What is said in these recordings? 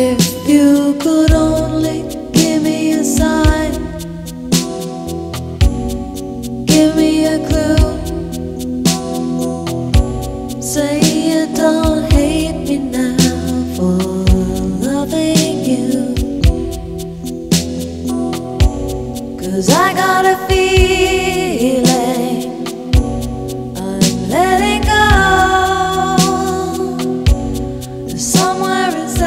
If you could only give me a sign, give me a clue, say you don't hate me now for loving you, 'cause I got a feeling I'm letting go somewhere inside.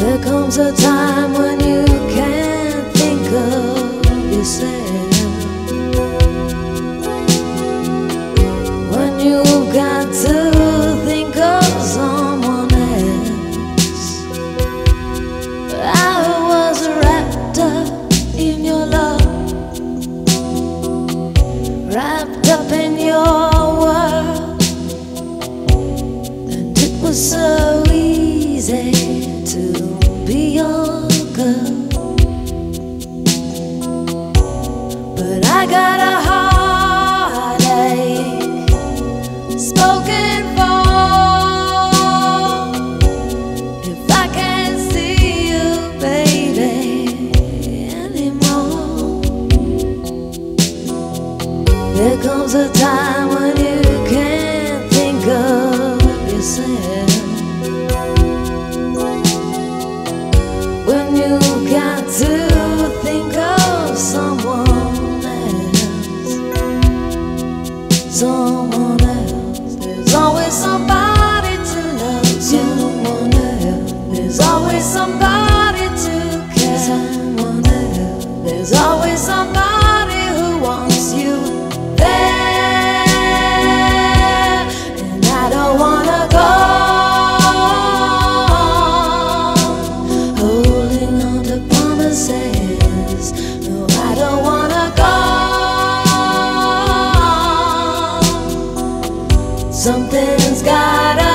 There comes a time when you can't think of yourself, when you've got to think of someone else. I was wrapped up in your love, wrapped up in your world, and it was so easy to be your girl, but I got a heartache spoken for if I can't see you, baby, anymore. There comes a time when you can't think of yourself, you've got to think of someone else, someone else. There's always somebody to love, someone else. There's always somebody to care, someone else. There's always somebody who wants you there, and I don't wanna go. No, I don't wanna go. Something's gotta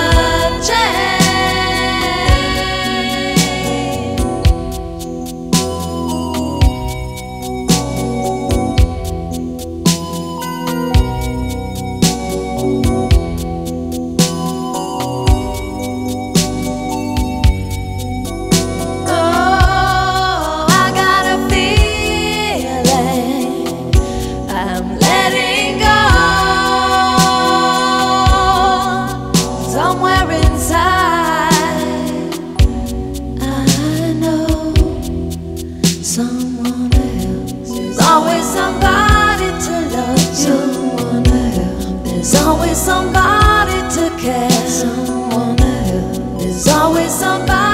someone else. There's always somebody to love, someone else. There's always somebody to care, someone else. There's always somebody